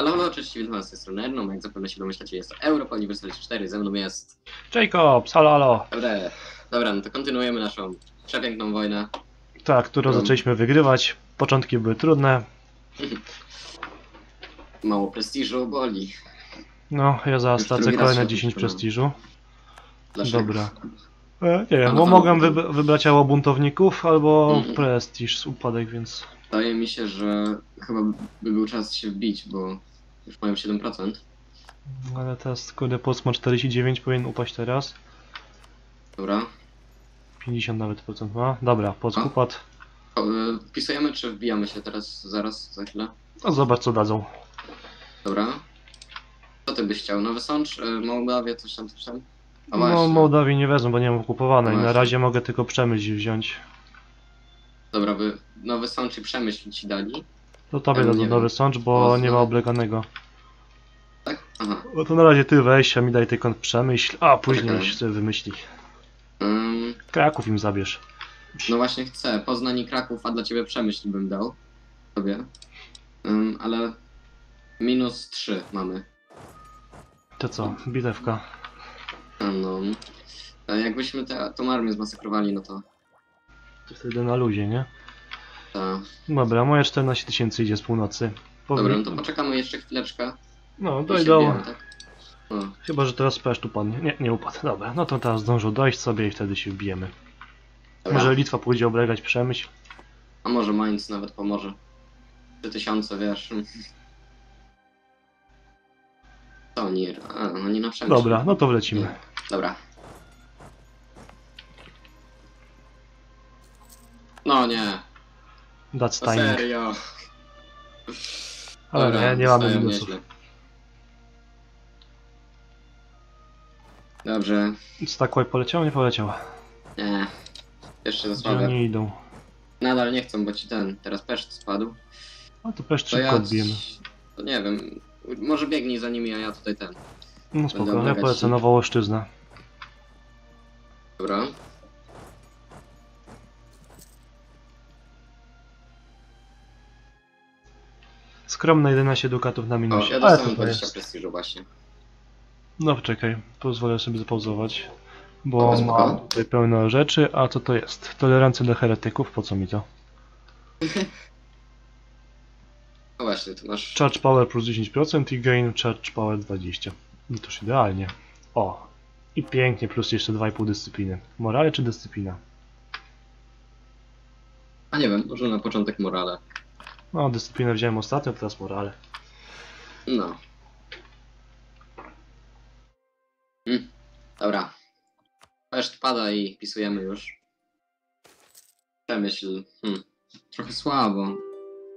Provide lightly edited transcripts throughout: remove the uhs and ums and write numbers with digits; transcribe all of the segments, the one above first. Salalo, cześć, witam z tej strony Erną, jak zapewne się domyślacie, jest to Europa Universalis IV, ze mną jest... Jacobs, salalo! Dobra, no to kontynuujemy naszą przepiękną wojnę. Tak, którą zaczęliśmy wygrywać, początki były trudne. Mało prestiżu, boli. No, ja zaraz stracę kolejne 10 prestiżu. Dlaczego? Dobra. Nie wiem, bo mogłem wybrać albo buntowników, albo prestiż z upadek, więc... Wydaje mi się, że chyba by był czas się wbić, bo już mają 7%. Ale teraz kurde Polska ma 49, powinien upaść teraz. Dobra. 50 nawet procent ma. Dobra, Polska upadł. Wpisujemy czy wbijamy się teraz, zaraz, za chwilę? No zobacz co dadzą. Dobra. Co ty byś chciał? Nowy Sącz? Mołdawię? Coś tam? No Mołdawii nie wezmę, bo nie mam okupowanej. Na razie mogę tylko Przemyśl wziąć. Dobra, by Nowy Sącz i Przemyśl ci dali? To tobie dadzą Nowy Sącz, bo nie ma obleganego. Tak? Aha. No to na razie ty weź, a mi daj tylko Przemyśl, a później się wymyśli. Kraków im zabierz. No właśnie chcę, Poznań i Kraków, a dla ciebie Przemyśl bym dał. Tobie. Ale... Minus 3 mamy. To co? Bitewka. No... Jakbyśmy tą armię zmasakrowali, no to... To wtedy na luzie, nie? Tak. Dobra, moje 14 tysięcy idzie z północy. Dobra, no to poczekamy jeszcze chwileczkę. No, dojdą. Tak? No. Chyba, że teraz Peszt upadnie. Nie, nie upadł. Dobra, no to teraz zdążą dojść sobie i wtedy się wbijemy. Dobra. Może Litwa pójdzie oblegać Przemyśl. A może Mainz nawet pomoże. 3000, wiesz. To nie, no nie na Przemyśl. Dobra, no to wlecimy. Nie. Dobra. No nie. That's timing. Serio. Ale dobra, nie mamy minusów. Dobrze. Stakłaj poleciał, nie poleciał? Nie. Jeszcze zasłabia. Oni idą. Nadal nie chcą, bo ci teraz Peszt spadł. No to Peszt szybko odbijemy. To nie wiem, może biegnij za nimi, a ja tutaj No spoko, ja polecę na Wołoszczyznę. Dobra. Skromne 11 dukatów na minusie. Ja dostałem 20 prestiżu właśnie. No czekaj, pozwolę sobie zapauzować. Bo mam tutaj pełno rzeczy, a co to jest? Tolerancja dla heretyków, po co mi to? No właśnie, to masz... Charge power plus 10% i gain charge power 20. No to już idealnie. O! I pięknie, plus jeszcze 2,5 dyscypliny. Morale czy dyscyplina? A nie wiem, może na początek morale. No, dyscyplinę wziąłem ostatnio, teraz morale. No. Dobra. Peszt pada i pisujemy już. Przemyśl. Trochę słabo.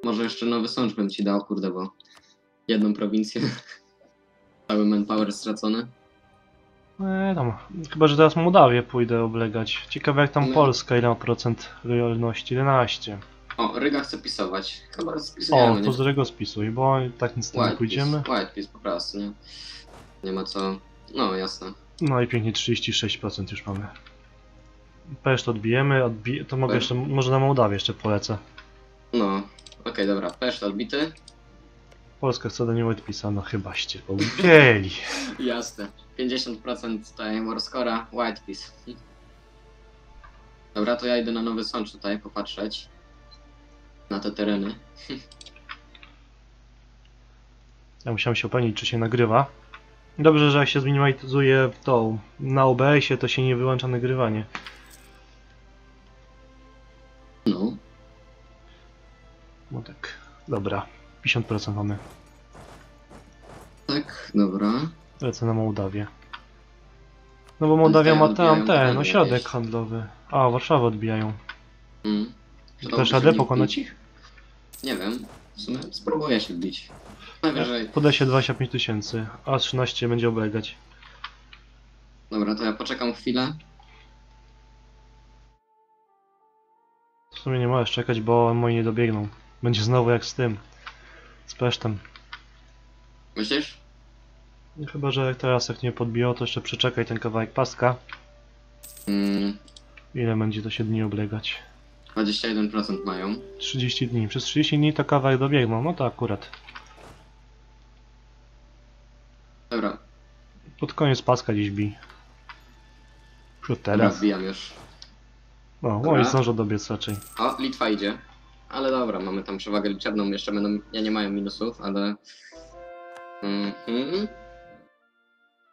Może jeszcze Nowy Sącz bym ci dał, kurde, bo... Jedną prowincję. Cały manpower stracony. Tam. Chyba, że teraz Mołdawię pójdę oblegać. Ciekawe jak tam Polska, ile ma procent lojalności? 11. O, Ryga chce pisować. Chyba spisujemy, to z Rygo spisuj, bo tak nic tam nie pójdziemy. Whitepiece po prostu, nie? Nie ma co... No, jasne. No i pięknie 36% już mamy. Peszt odbijemy, to mogę jeszcze... Może na Mołdawię jeszcze polecę. No, okej, dobra. Peszt odbity. Polska chce do niej odpisana, chybaście połupieli. Jasne. 50% tutaj Morscora, Whitepiece. Dobra, to ja idę na Nowy Sącz tutaj popatrzeć. Na te tereny. Ja musiałem się upewnić, czy się nagrywa. Dobrze, że jak się zminimalizuje na OBS-ie, to się nie wyłącza nagrywanie. No. No tak. Dobra. 50% mamy. Tak, dobra. Lecę na Mołdawię. No bo Mołdawia ma tam ten ośrodek handlowy. A, Warszawę odbijają. Też radę pokonać ich? Nie wiem, w sumie spróbuję się wbić. Najwyżej. Poda się 25 tysięcy, a 13 będzie oblegać. Dobra, to ja poczekam chwilę. W sumie nie możesz czekać, bo moi nie dobiegną. Będzie znowu jak z tym. Z Pesztem. Myślisz? Chyba, że jak teraz jak nie podbiło, to jeszcze przeczekaj ten kawałek paska. Ile będzie to się dni oblegać? 21% mają. 30 dni. Przez 30 dni to kawałek dobiegną. No to akurat. Pod koniec paska gdzieś bij. Przód teraz. Wbijam już. No, oni zdążą dobiec raczej. O, Litwa idzie. Ale dobra, mamy tam przewagę liczebną, jeszcze będą... Ja nie mają minusów, ale...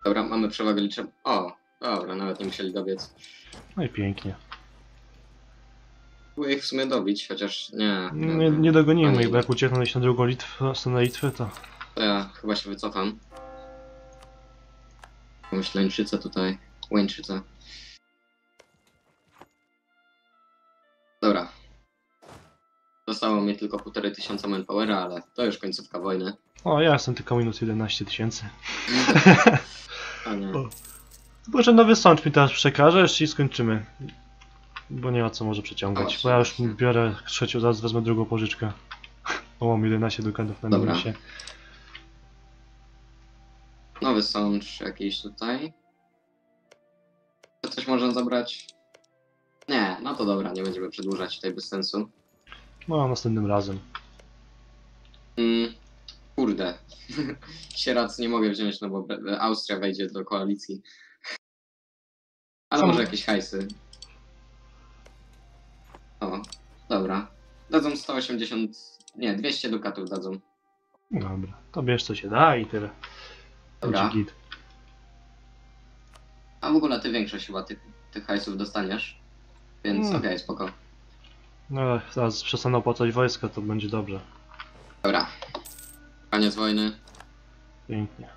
Dobra, mamy przewagę liczebną. O, dobra, nawet nie musieli dobiec. No i pięknie. Próbuję ich w sumie dobić, chociaż nie... Nie dogonimy ich, bo jak uciekną na drugą stronę Litwy, to... Ja chyba się wycofam. Myślę, Łęczyca tutaj. Łęczyca. Dobra. Zostało mi tylko 1500 manpowera, ale to już końcówka wojny. O, ja jestem tylko minus 11000. A nie. Może Nowy Sącz mi teraz przekażesz i skończymy. Bo nie ma co może przeciągać. Bo ja już biorę trzecią, zaraz wezmę drugą pożyczkę. Bo mam 11 dukatów na minusie. Nowy Sącz jakiś tutaj. Coś można zabrać? Nie, no to dobra, nie będziemy przedłużać tutaj bez sensu. No, następnym razem. Kurde. Sieradz nie mogę wziąć, no bo Austria wejdzie do koalicji. Ale może jakieś hajsy. O, dobra. Dadzą 180... Nie, 200 dukatów dadzą. Dobra, to bierz co się da i tyle. Dobra. A w ogóle ty większość chyba tych hajsów dostaniesz. Więc okej, spoko. No ale zaraz przestaną opłacać wojska, to będzie dobrze. Dobra. Koniec wojny. Pięknie.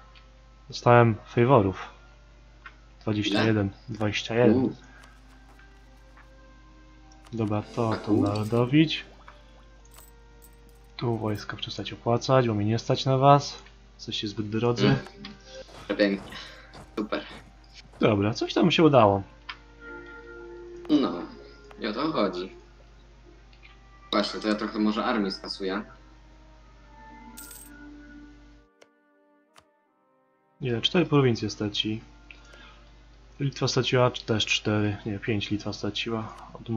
Dostałem faworów. 21. Ile? 21. Dobra, to narodowić. Tu wojska przestać opłacać, bo mi nie stać na was. Jesteście zbyt drodzy. Pięknie. Super. Dobra, coś tam się udało. No, i o to chodzi. Właśnie, to ja trochę może armii skasuję. Nie, 4 prowincje straci. Litwa straciła też 4, nie, 5 Litwa straciła. Od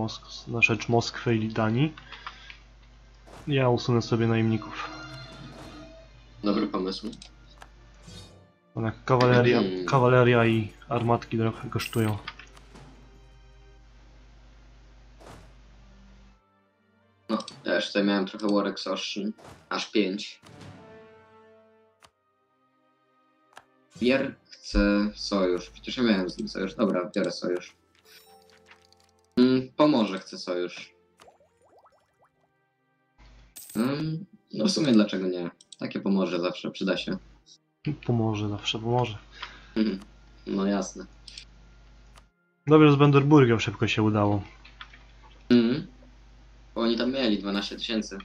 na rzecz Moskwy i Danii. Ja usunę sobie najemników. Dobry pomysł. Ona kawaleria i armatki trochę kosztują. No, też tutaj miałem trochę war exhaustion. Aż 5. Bier chce sojusz. Przecież ja miałem z nim sojusz. Dobra, biorę sojusz. Pomorze chce sojusz. No w sumie dlaczego nie? Takie pomorze zawsze przyda się. Pomoże, zawsze pomoże. No jasne. Dobrze, z Benderburgiem szybko się udało. Bo oni tam mieli 12000.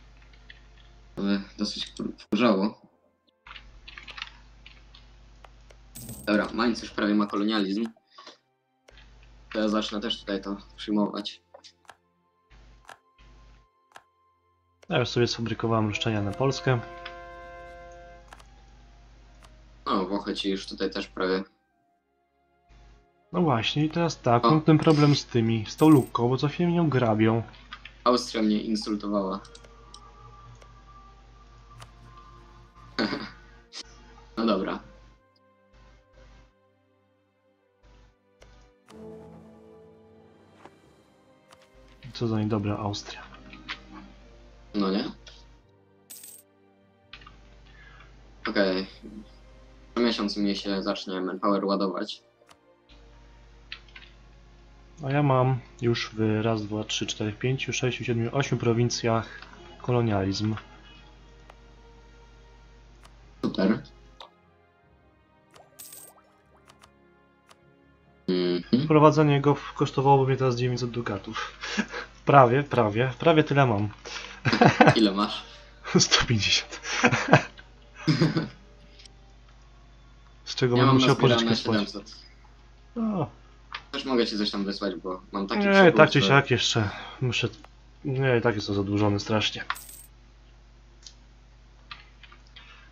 Ale dosyć wkurzało. Dobra, Mainz już prawie ma kolonializm. To ja zacznę też tutaj to przyjmować. Ja już sobie sfabrykowałem roszczenia na Polskę. No, Włochy ci już tutaj też prawie... No właśnie, i teraz tak, mam ten problem z tą luką, bo co chwilę ją grabią. Austria mnie insultowała. No dobra. Co za niedobra Austria. No nie? Okej. Co miesiąc mnie się zacznie manpower ładować. A ja mam już w 1, 2, 3, 4, 5, 6, 7, 8 prowincjach kolonializm. Super. Wprowadzenie go kosztowałoby mnie teraz 900 dukatów. Prawie tyle mam. Ile masz? 150. Z czego ja bym musiał pożyczkę spłacić. Też mogę ci coś tam wysłać, bo mam taki przykład. Nie, tak czy siak jeszcze muszę... Nie, tak jest to zadłużony strasznie.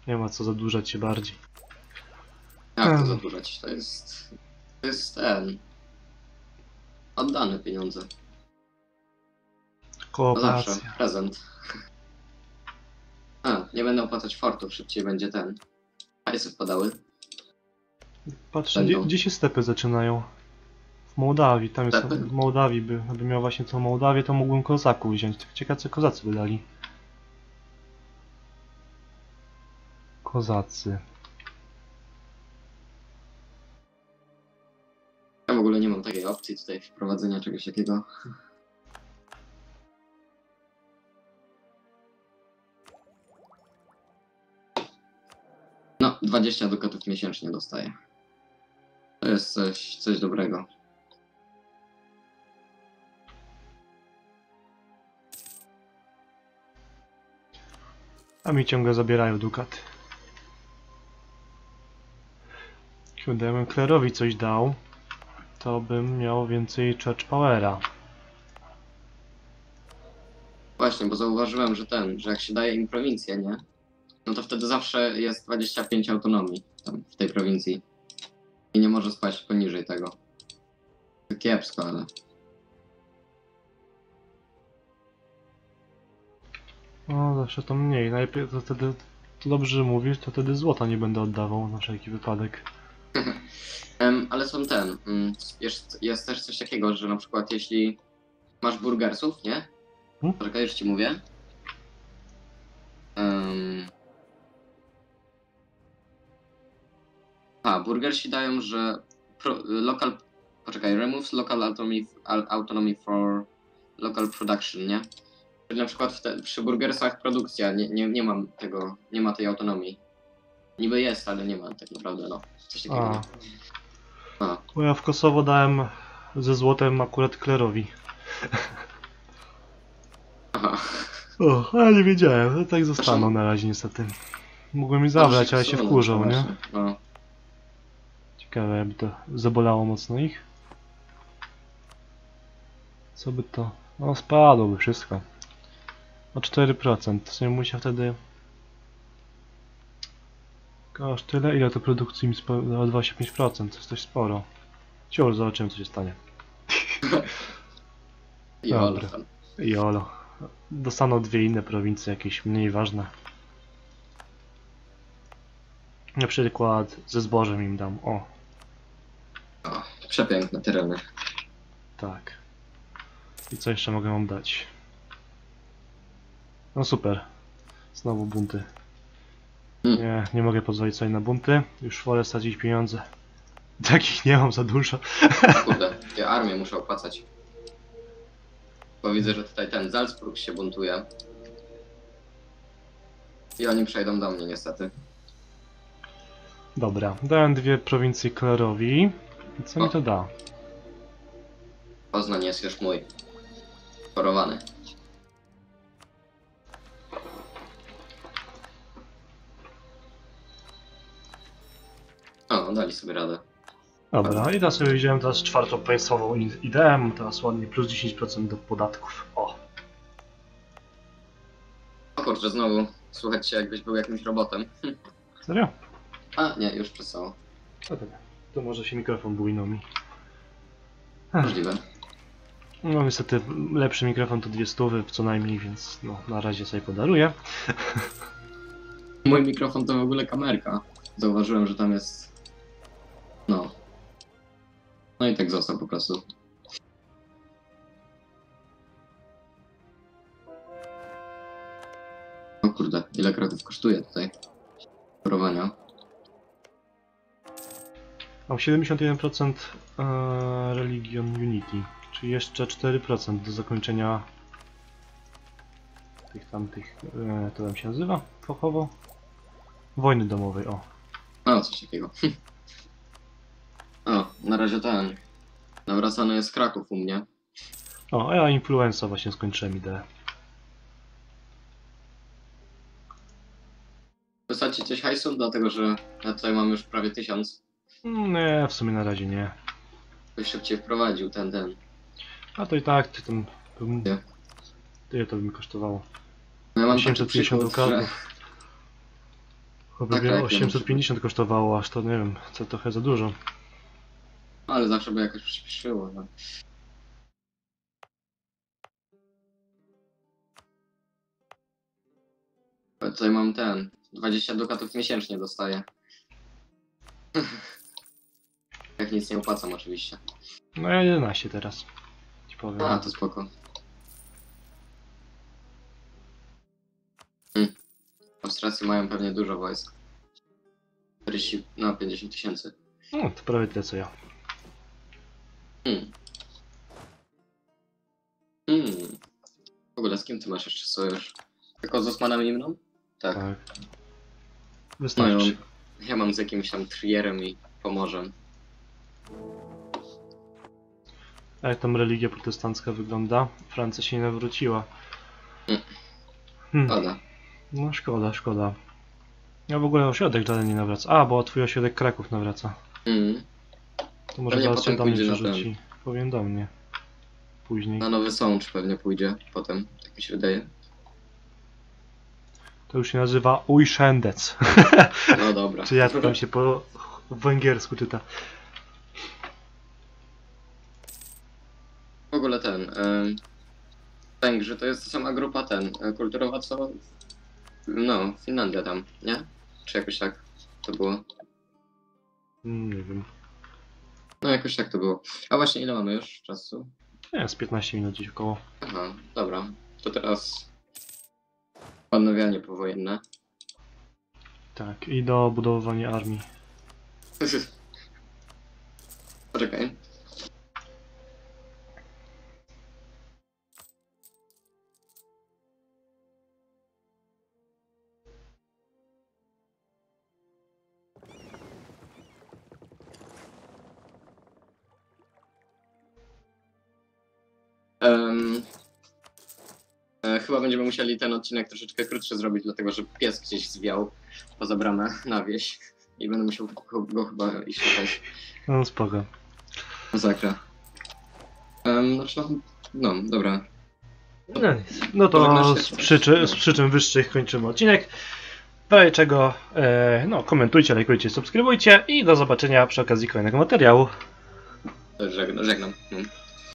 Nie ma co zadłużać się bardziej. Jak to zadłużać? To jest ten... Oddane pieniądze. Kooperacja. Zawsze, prezent. Nie będę opłacać fortów, szybciej będzie ten. Hajsy wpadały. Patrzę, gdzie się stepy zaczynają? W Mołdawii, tam jest w Mołdawii, by miał właśnie tą Mołdawię, to mógłbym kozaków wziąć. Ciekawe, co kozacy wydali. Kozacy. Ja w ogóle nie mam takiej opcji tutaj wprowadzenia czegoś takiego. No, 20 dukatów miesięcznie dostaję. To jest coś dobrego. A mi ciągle zabierają dukaty. Kiedy ja bym Klerowi coś dał, to bym miał więcej church powera. Właśnie, bo zauważyłem, że że jak się daje im prowincję, nie? No to wtedy zawsze jest 25 autonomii tam w tej prowincji. I nie może spaść poniżej tego. Kiepsko, ale... No zawsze to mniej. Najpierw to wtedy to dobrze mówisz, to wtedy złota nie będę oddawał na wszelki wypadek. Ale są Jest też coś takiego, że na przykład jeśli masz burgersów, nie? Czekaj, już ci mówię. Burgersi dają, że local... Poczekaj, removes local autonomy for local production, nie? Na przykład przy burgersach produkcja nie mam tego, nie ma tej autonomii. Niby jest, ale nie ma tak naprawdę, no. Coś takiego. Bo ja w Kosowo dałem ze złotem akurat Klerowi. Aha. Ale nie wiedziałem, no tak zostaną na razie niestety. Mogłem mi zabrać, ale się wkurzą, nie? No. Ciekawe, jakby to zabolało mocno ich. Co by to... No spadłoby wszystko. O 4%. W sumie musiał wtedy... Aż tyle, ile to produkcji mi dało? 25%. To jest dość sporo. Ciągle zobaczymy, co się stanie. Dobra. Jolo. Dostaną dwie inne prowincje, jakieś mniej ważne. Na przykład ze zbożem im dam, o. O, przepiękne tereny. Tak. I co jeszcze mogę wam dać? No super. Znowu bunty. Nie mogę pozwolić sobie na bunty. Już wolę stracić pieniądze. Takich nie mam za dużo. Kurde, ja armię muszę opłacać. Bo widzę, że tutaj ten Salzburg się buntuje. I oni przejdą do mnie niestety. Dobra, dałem dwie prowincje Klerowi. Co mi to da? Poznań jest już mój. Chorowany. O, dali sobie radę. Dobra, i teraz sobie wziąłem teraz czwartą państwową ideę. Teraz ładnie plus 10% do podatków. O kurczę, znowu. Słuchajcie, jakbyś był jakimś robotem. Serio? A, nie, już przestało. A tak, to może się mikrofon bujnął mi. Możliwe. No niestety, lepszy mikrofon to 200 co najmniej, więc no, na razie sobie podaruję. Mój mikrofon to w ogóle kamerka. Zauważyłem, że tam jest... No. No i tak został po prostu. O kurde, ile Kraków kosztuje tutaj? Parowania. Mam 71% Religion Unity, czyli jeszcze 4% do zakończenia tych tamtych, to tam się nazywa fachowo, wojny domowej, o. No, coś takiego. O, na razie ten, nawracany jest Kraków u mnie. O, a ja influenza właśnie skończyłem ideę. Wystarczy coś hajsu, dlatego że ja tutaj mam już prawie 1000. Nie, w sumie na razie nie. Ktoś szybciej wprowadził ten. A to i tak, Tyle to by mi kosztowało. No ja mam 850 dukatów. Chyba tak, 850 kosztowało, aż to nie wiem, to trochę za dużo. Ale zawsze by jakoś przyspieszyło. No. Tutaj mam 20 dukatów miesięcznie dostaję. tak nic nie opłacam oczywiście. No ja 11 teraz. Ci powiem. A, to spoko. Austriacy mają pewnie dużo wojsk. 40, no 50 000. No, to prawie tyle co ja. W ogóle z kim ty masz jeszcze sojusz? Tylko z Osmanem i mną? Tak. Wystarczy. No, ja mam z jakimś tam Trierem i Pomorzem. A jak tam religia protestancka wygląda? Francja się nie nawróciła. Szkoda. No szkoda, szkoda. Ja w ogóle ośrodek żaden nie nawraca. A, bo twój ośrodek Kraków nawraca. To może zaraz się do mnie przerzuci. Powiem do mnie. Później. Na Nowy Sącz pewnie pójdzie potem, tak mi się wydaje. To już się nazywa Újszandec. No dobra. Czy ja tam się po węgiersku czyta. W ogóle ten... Węgrzy to jest ta sama grupa kulturowa co... No, Finlandia tam, nie? Czy jakoś tak to było? Nie wiem. No jakoś tak to było. A właśnie ile mamy już czasu? Nie, z 15 minut gdzieś około. Aha, dobra. To teraz odnawianie powojenne. Tak, i do budowania armii. Poczekaj. Chyba będziemy musieli ten odcinek troszeczkę krótszy zrobić, dlatego że pies gdzieś zwiał poza bramę na wieś i będę musiał go chyba iść szukać. No spoko. Masakra. No, dobra. No nic. No to z przyczyn wyższych kończymy odcinek. Dalej czego, no komentujcie, lajkujcie, subskrybujcie i do zobaczenia przy okazji kolejnego materiału. Żegnam.